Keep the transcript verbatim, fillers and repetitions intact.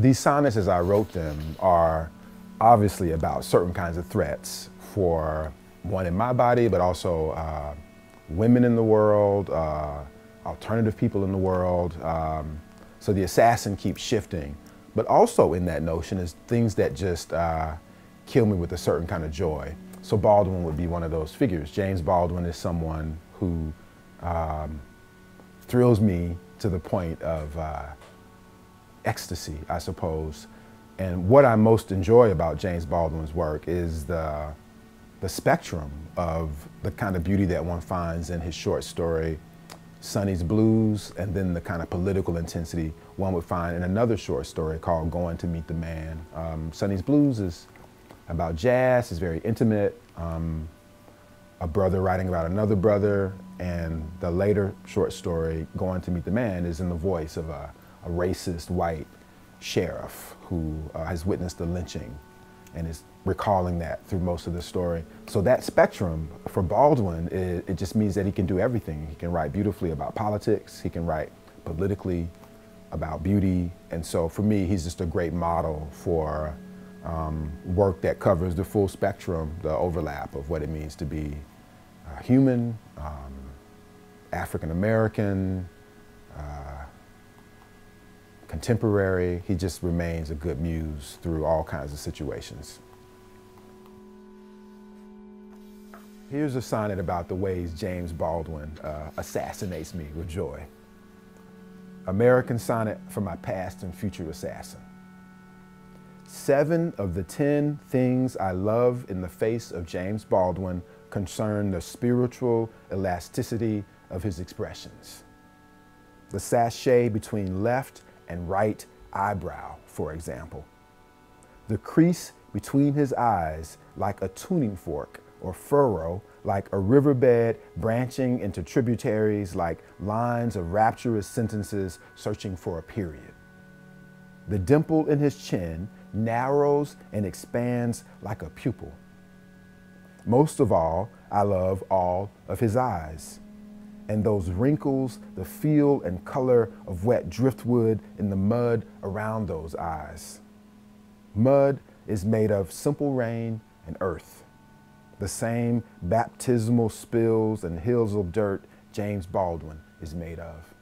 These sonnets, as I wrote them, are obviously about certain kinds of threats for one in my body, but also uh, women in the world, uh, alternative people in the world. Um, so the assassin keeps shifting. But also in that notion is things that just uh, kill me with a certain kind of joy. So Baldwin would be one of those figures. James Baldwin is someone who um, thrills me to the point of uh, ecstasy, I suppose. And what I most enjoy about James Baldwin's work is the, the spectrum of the kind of beauty that one finds in his short story, Sonny's Blues, and then the kind of political intensity one would find in another short story called Going to Meet the Man. Um, Sonny's Blues is about jazz, it's very intimate, um, a brother writing about another brother, and the later short story, Going to Meet the Man, is in the voice of a, a racist white sheriff who uh, has witnessed the lynching and is recalling that through most of the story. So that spectrum for Baldwin, it, it just means that he can do everything. He can write beautifully about politics, he can write politically about beauty, and so for me, he's just a great model for um, work that covers the full spectrum, the overlap of what it means to be uh, human, um, African-American, uh, contemporary. He just remains a good muse through all kinds of situations. Here's a sonnet about the ways James Baldwin uh, assassinates me with joy. American Sonnet for My Past and Future Assassin. Seven of the ten things I love in the face of James Baldwin concern the spiritual elasticity of his expressions. The sachet between left and right eyebrow, for example. The crease between his eyes like a tuning fork, or furrow like a riverbed branching into tributaries like lines of rapturous sentences searching for a period. The dimple in his chin narrows and expands like a pupil. Most of all, I love all of his eyes, and those wrinkles, the feel and color of wet driftwood in the mud around those eyes. Mud is made of simple rain and earth, the same baptismal spills and hills of dirt James Baldwin is made of.